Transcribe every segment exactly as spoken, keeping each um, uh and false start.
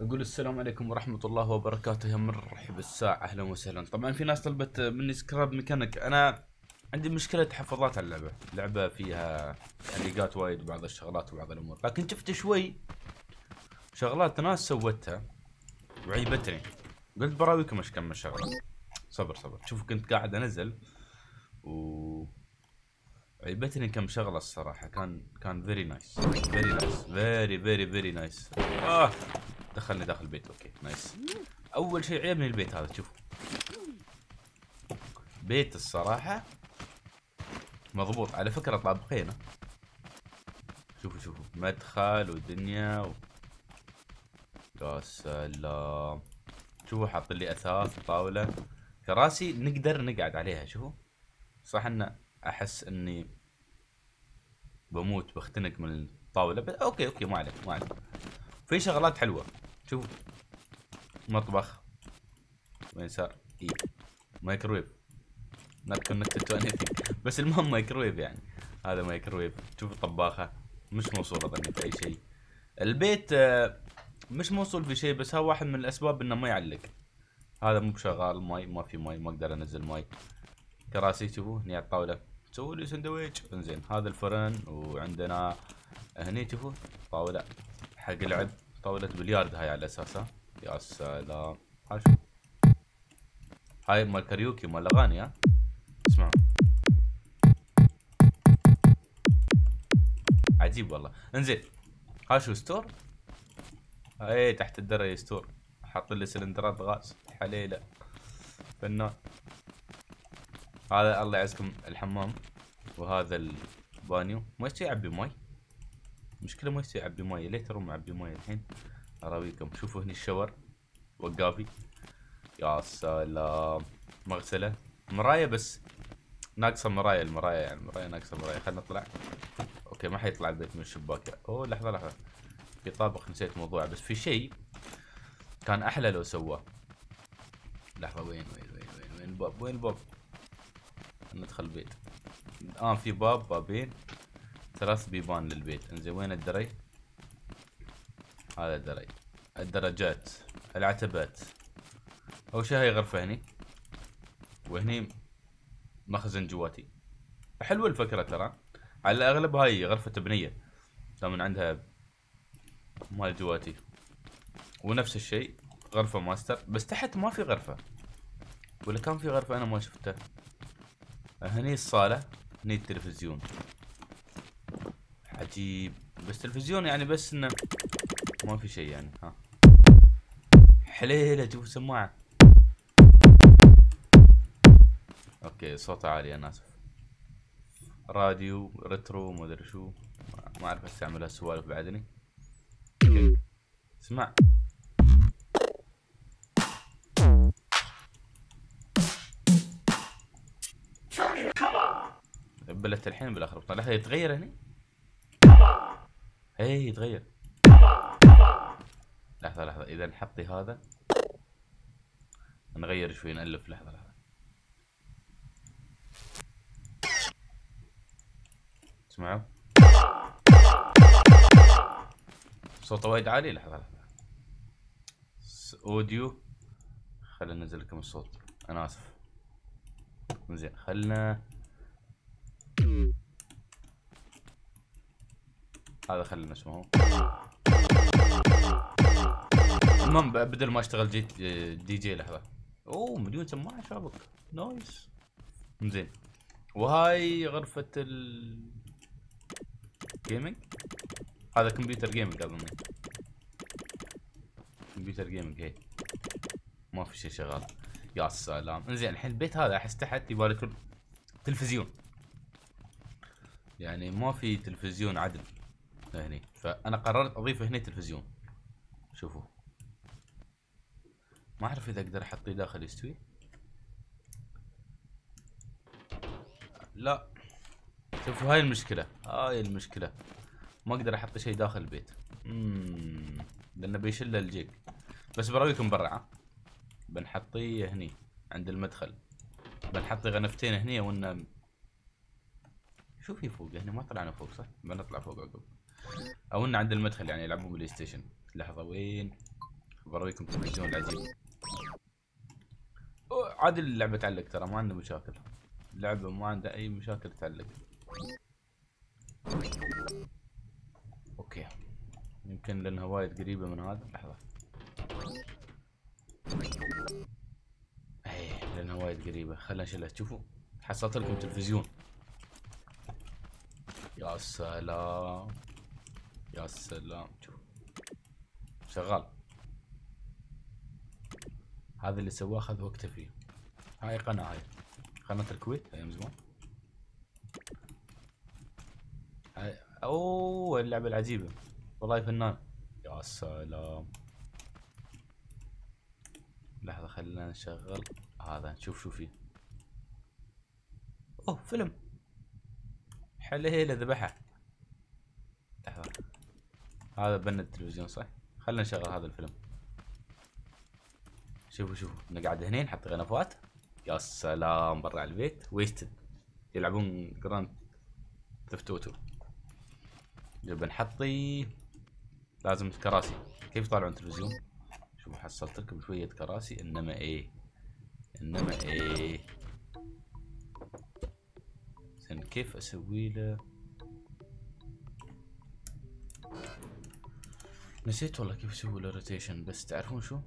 نقول السلام عليكم ورحمة الله وبركاته. مرحبا الساعة، أهلا وسهلا. طبعا في ناس طلبت مني سكراب ميكانيك. أنا عندي مشكلة تحفظات على اللعبة، اللعبة فيها تعليقات وايد وبعض الشغلات وبعض الأمور، لكن شفت شوي شغلات ناس سوتها وعيبتني، قلت براويكم ايش كم شغلة. صبر صبر، شوف كنت قاعد أنزل و عيبتني كم شغلة الصراحة. كان كان فيري نايس، فيري نايس، فيري فيري فيري نايس. آه دخلني داخل البيت، اوكي نايس. اول شيء عيبني البيت هذا، شوفوا بيت الصراحة مضبوط على فكرة، طابقينه. شوفوا شوفوا مدخل ودنيا و... يا سلام. شوفوا حاط لي اثاث وطاولة، كراسي نقدر نقعد عليها. شوفوا صح ان احس اني بموت بختنق من الطاولة، ب... اوكي اوكي ما عليك ما عليك. في شغلات حلوة، شوف مطبخ، وين صار؟ اي مايكرويف، نوت كونكتد تو انيثينج، بس المهم مايكرويف يعني، هذا مايكرويف. شوف الطباخة مش موصولة ظني بأي شيء. البيت مش موصول في شيء، بس ها واحد من الأسباب إنه ما يعلق. هذا مو بشغال، ماي ما في ماي، ما أقدر أنزل ماي. كراسي شوفوا هني على الطاولة، سووا لي سندويتش. انزين هذا الفرن، وعندنا هني شوفوا طاولة حق لعب، طاولة بليارد هاي على اساسها. يا سلام، هاي شوف هاي مال كاريوكي مال اغاني. ها اسمعوا عجيب والله. انزين هاي شو ستور، هاي تحت الدرج ستور، حاط لي سلندرات غاز حليله فنان. هذا الله يعزكم الحمام، وهذا البانيو ما يستوي عبي مي، مشكلة ما يصير اعبي ماي، ليه ترى ما اعبي ماي الحين؟ اراويكم. شوفوا هني الشاور وقافي، يا سلام. مغسلة، مراية بس ناقصة مراية، المراية يعني مراية ناقصة مراية. خلنا نطلع، اوكي ما حيطلع البيت من الشباك. اوه لحظة لحظة، في طابق نسيت موضوعه، بس في شيء كان احلى لو سواه. لحظة وين وين وين وين وين الباب، وين الباب؟ ندخل البيت الان. آه في باب، بابين، ثلاث بيبان للبيت. انزين وين الدري؟ هذا الدري، الدرجات، العتبات. اول شي هاي غرفة هني، وهني مخزن جواتي. حلوة الفكرة ترى، على الاغلب هاي غرفة بنية دام عندها مال جواتي. ونفس الشي غرفة ماستر، بس تحت ما في غرفة، ولا كان في غرفة انا ما شفتها. هني الصالة، هني التلفزيون. عجيب، بس تلفزيون يعني، بس انه ما في شيء يعني. ها حليله، شوف سماعه، اوكي صوتها عالي انا اسف. راديو ريترو ما ادري شو، ما اعرف استعمل هالسوالف بعدني. اسمع بلت الحين بالاخر بطلع. لحظه يتغير هني، ايه يتغير. لحظة لحظة، إذا نحطي هذا نغير شوي، نألف. لحظة لحظة، اسمعوا صوته وايد عالي. لحظة لحظة، أوديو، خلنا ننزل لكم الصوت، أنا آسف. إنزين خلنا هذا، خلينا اسمه. المهم بدل ما اشتغل جي دي جي. لحظه، اوه مليون سماعه شابك، نايس. زين وهاي غرفه الجيمنج، هذا كمبيوتر جيمنج اظن، كمبيوتر جيمنج. هي ما في شيء شغال، يا سلام. انزين الحين البيت هذا احس تحت يبارك تلفزيون، يعني ما في تلفزيون عدل هني، فانا قررت اضيف هنا تلفزيون. شوفوا ما اعرف اذا اقدر احطيه داخل يستوي، لا. شوفوا هاي المشكله، هاي المشكله، ما اقدر احط شيء داخل البيت، اممم لانه بيشل الجيك. بس براويكم برا، بنحطيه هني عند المدخل، بنحطي غنفتين هني. وانه شوفي فوق هني، ما طلعنا فوق صح؟ بنطلع فوق عقب، او انه عند المدخل يعني يلعبون بلاي ستيشن. لحظه وين؟ بوريكم التلفزيون العجيب. عادي اللعبة تعلق ترى، ما عنده مشاكل، اللعبة ما عندها أي مشاكل تعلق. اوكي يمكن لأنها وايد قريبة من هذا، لحظة، ايه لأنها وايد قريبة، خلنا نشيلها. شوفوا حصلت لكم تلفزيون، يا سلام يا سلام، شوف شغال. هذا اللي سواه اخذ وقته فيه. هاي قناة، هاي قناة الكويت ايام زمان. هاي اوه اللعبة العجيبة والله فنان، يا سلام. لحظة خلينا نشغل هذا نشوف شو فيه. اوه فيلم حليله ذبحه. لحظة هذا بن التلفزيون صح؟ خلينا نشغل هذا الفيلم. شوفوا شوفوا نقعد هنا نحط غنفات، يا سلام برا على البيت. ويستد يلعبون جراند ثيفت أوتو. نبي نحطي لازم كراسي، كيف يطالعون التلفزيون؟ شوفوا حصلت لكم شوية كراسي، انما ايه انما ايه زين كيف اسوي له؟ نسيت والله كيف اسوي له روتيشن، بس تعرفون شو؟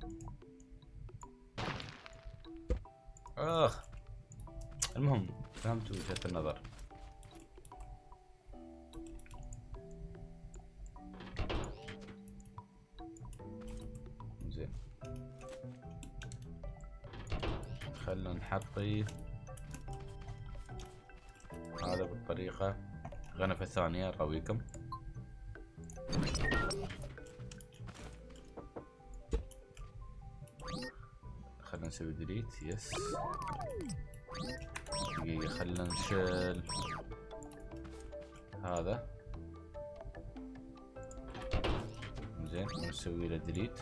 اخ المهم فهمت وجهة النظر. زين خلنا نحطي هذا بالطريقة. غنفة ثانية راويكم. خلنا نسوي ديليت، يس دقيقة خلنا نشيل هذا. زين نسوي له ديليت.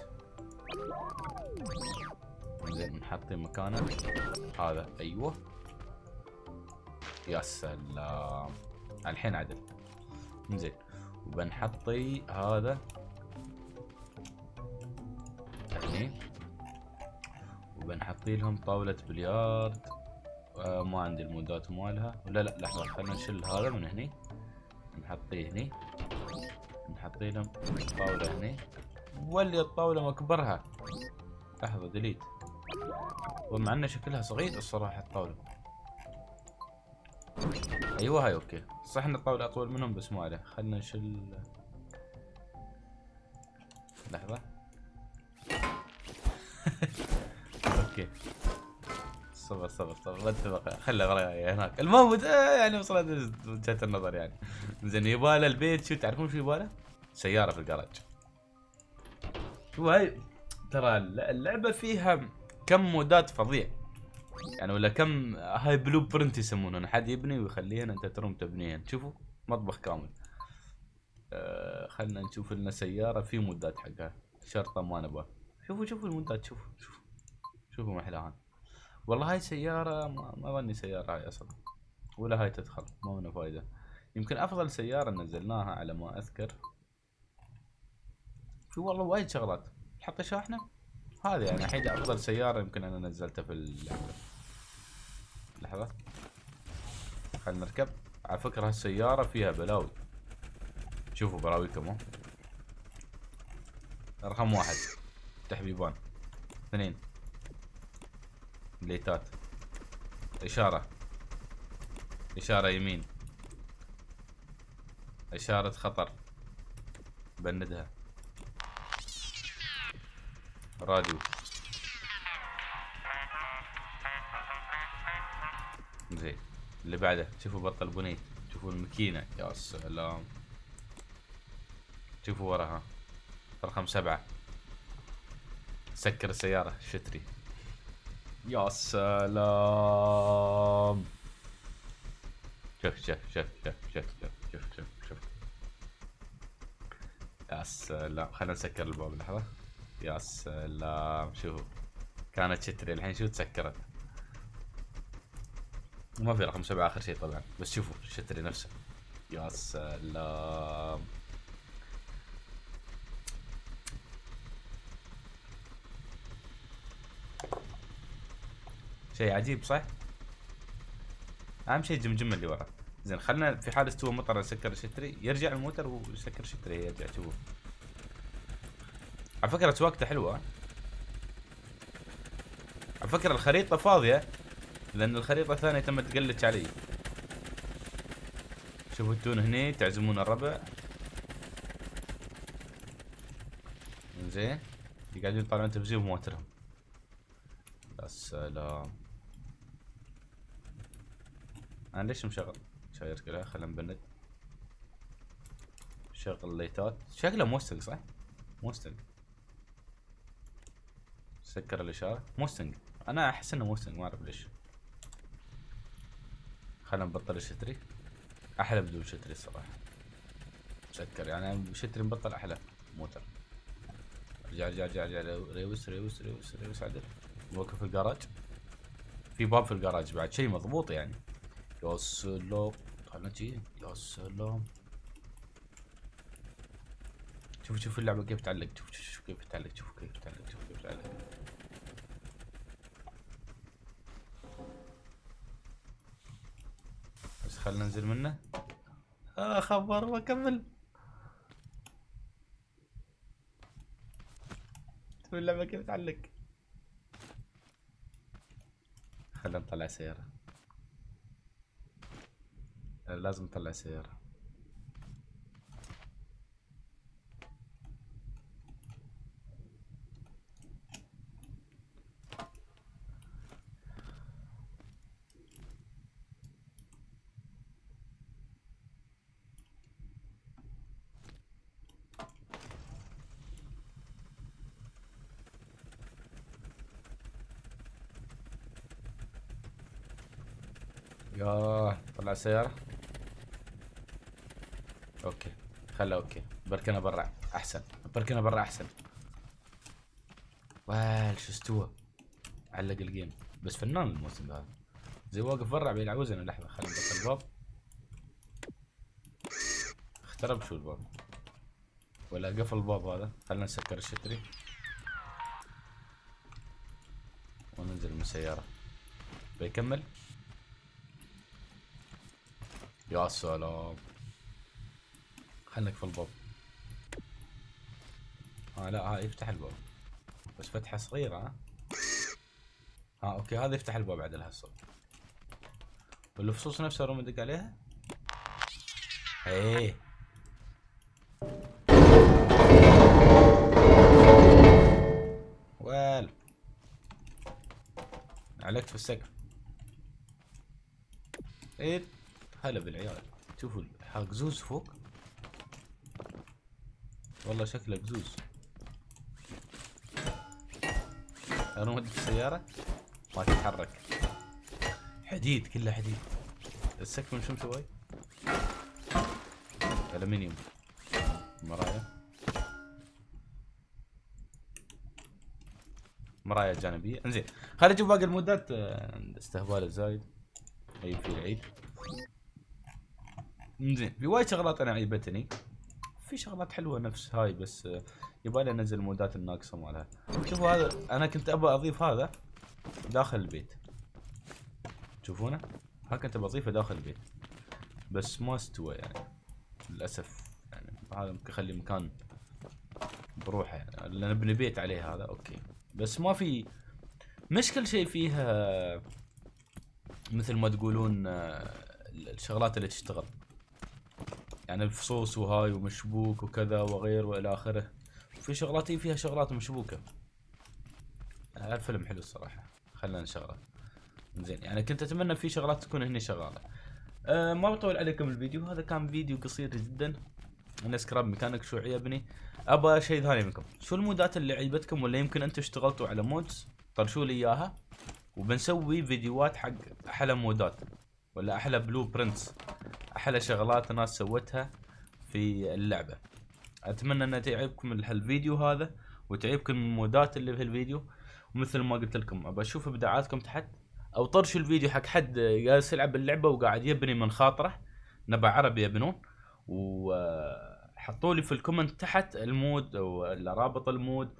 زين نحطي مكانه هذا، ايوه يا سلام الحين عدل. زين وبنحطي هذا هني، وبنحطي لهم طاولة بليارد. آه ما عندي المودات مالها، ولا لا لحظة خلينا نشيل هذا من هني نحطيه هني، نحطي لهم طاولة هني، ولي الطاولة مكبرها. لحظة ديليت، ومع ان شكلها صغير الصراحة الطاولة. ايوه هاي اوكي صح ان الطاولة اطول منهم بس ما عليه. خلنا نشل لحظة اوكي صبر صبر صبر اتفق خله وراي هناك. المهم يعني وصلت وجهة النظر يعني. زين يباله البيت، شو تعرفون شو يباله؟ سيارة في الجراج. شو هاي ترى اللعبة فيها كم مودات فظيع يعني، ولا كم هاي بلو برنت يسمونها، حد يبني ويخليهن انت ترم تبنيهن. شوفوا مطبخ كامل. أه خلنا نشوف لنا سيارة في مودات حقها، شرطة ما نبغى. شوفوا شوفوا المودات، شوفوا شوفوا شوفوا ما احلاها. والله هاي سيارة ما اظني سيارة هاي اصلا، ولا هاي تدخل ما منها فايدة. يمكن افضل سيارة نزلناها على ما اذكر. في والله وايد شغلات نحط شاحنة هذه يعني الحين افضل سيارة يمكن انا نزلتها في اللعبة. لحظة خلنا نركب. على فكرة هالسيارة فيها بلاوي، شوفوا براويكم اهو. رقم واحد تحبيبان، اثنين بليتات، اشارة اشارة يمين، اشارة خطر بندها، راديو. زين اللي بعده شوفوا بطل بني، شوفوا الماكينة، يا سلام. شوفوا وراها رقم سبعة، سكر السيارة شتري، يا سلام. شوف شوف شوف شوف شوف شوف شوف شوف يا سلام. خلنا نسكر الباب لحظة، يا سلام. شوفوا كانت شتري الحين شو تسكرت، وما في رقم سبعة آخر شيء طبعا، بس شوفوا شتري نفسه، يا سلام. شيء عجيب صح؟ اهم شيء جمجمه اللي ورا. زين خلنا في حال استوى مطر نسكر الشتري، يرجع الموتر ويسكر الشتري يرجع. شوفوا على فكره سواقته حلوه. على فكره الخريطه فاضيه لان الخريطه الثانيه تم تقلتش علي. شوفوا تون هني تعزمون الربع. زين قاعدين يطالعون تلفزيون بموترهم. يا سلام انا ليش مشغل شاير كذا؟ خلنا نبند شغل الليتات. شكله موستنج صح؟ موستنج. سكر الاشاره. موستنج انا احس انه موستنج ما اعرف ليش. خلنا نبطل الشتري. احلى بدون شتري الصراحه. سكر يعني شتري مبطل احلى موتر. رجع رجع رجع رجع ريوس ريوس ريوس ريوس عدل. وقف في الجراج. في باب في الجراج بعد شيء مضبوط يعني. يا سلام خلنا نجي. يا سلام شوف شوف اللعبة كيف تعلق. شوف شوف كيف تعلق. شوف كيف تعلق. شوف كيف تعلق. بس خلنا ننزل منه. آه خبر وأكمل. شوف اللعبة كيف تعلق. خلنا نطلع سيارة. لازم نطلع سيارة. ياه طلع سيارة. اوكي خله اوكي بركنا برا احسن. بركنا برا احسن. وال شو استوى علق الجيم. بس فنان الموسم هذا زي واقف برا بيلعوزنا لحظه. خلينا نبطل الباب. اخترب شو الباب ولا قفل الباب هذا. خلينا نسكر الشتري وننزل من السياره. بيكمل. يا سلام خلك في الباب. اه لا ها يفتح الباب بس فتحه صغيره. ها ها اوكي هذا يفتح الباب بعد لها الصوت. والفصوص نفسها روم ندق عليها. ايه وال علقت في السقف. ايه هلا بالعيال. شوفوا حق زوز فوق. والله شكله بزوز. انا وديت السيارة ما تتحرك. حديد كله حديد. السكن شو مسوي؟ الومنيوم مرايا. مرايا جانبية. انزين خلينا نشوف باقي المودات. استهبال الزايد. اي في العيد. انزين في وايد شغلات انا عيبتني. في شغلات حلوه نفس هاي بس يبالي انزل المودات الناقصه مالها. شوفوا هذا انا كنت ابى اضيف هذا داخل البيت. تشوفونه؟ ها كنت بضيفه داخل البيت بس ما استوى يعني للاسف. يعني هذا ممكن اخلي مكان بروحه يعني لان ابني بيت عليه هذا. اوكي بس ما في مشكل شيء فيها مثل ما تقولون الشغلات اللي تشتغل يعني الفصوص وهاي ومشبوك وكذا وغير والى اخره. وفي شغلات فيها شغلات مشبوكه. الفيلم حلو الصراحه. خلينا نشغله. زين يعني كنت اتمنى في شغلات تكون هنا شغاله. أه ما بطول عليكم الفيديو. هذا كان فيديو قصير جدا. انا سكراب ميكانيك شو عيبني. ابى شيء ثاني منكم. شو المودات اللي عيبتكم ولا يمكن انتم اشتغلتوا على مودز طرشوا لي اياها. وبنسوي فيديوهات حق احلى مودات ولا احلى بلو برنتس. احلى شغلات ناس سوتها في اللعبه. اتمنى ان تعجبكم الفيديو هذا وتعجبكم المودات اللي في الفيديو. ومثل ما قلت لكم ابى اشوف ابداعاتكم تحت. او طرشوا الفيديو حق حد جالس يلعب اللعبه وقاعد يبني من خاطره. نبع عربي يبنون. وحطوا لي في الكومنت تحت المود ولا رابط المود.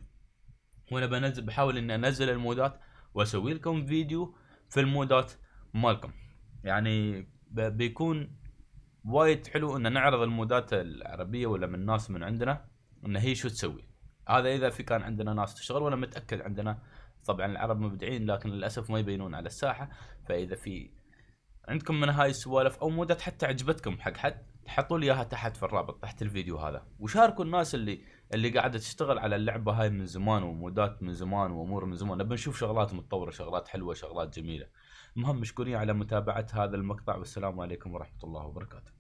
وانا بنزل بحاول اني انزل المودات واسوي لكم فيديو في المودات مالكم. يعني بيكون وايد حلو ان نعرض المودات العربيه ولا من ناس من عندنا ان هي شو تسوي. هذا اذا في كان عندنا ناس تشتغل، وانا متاكد عندنا طبعا العرب مبدعين لكن للاسف ما يبينون على الساحه. فاذا في عندكم من هاي السوالف او مودات حتى عجبتكم حق حد، حطوا لي اياها تحت في الرابط تحت الفيديو هذا، وشاركوا الناس اللي اللي قاعده تشتغل على اللعبه هاي من زمان ومودات من زمان وامور من زمان. نبي نشوف شغلات متطوره، شغلات حلوه، شغلات جميله. المهم مشكورين على متابعه هذا المقطع، والسلام عليكم ورحمه الله وبركاته.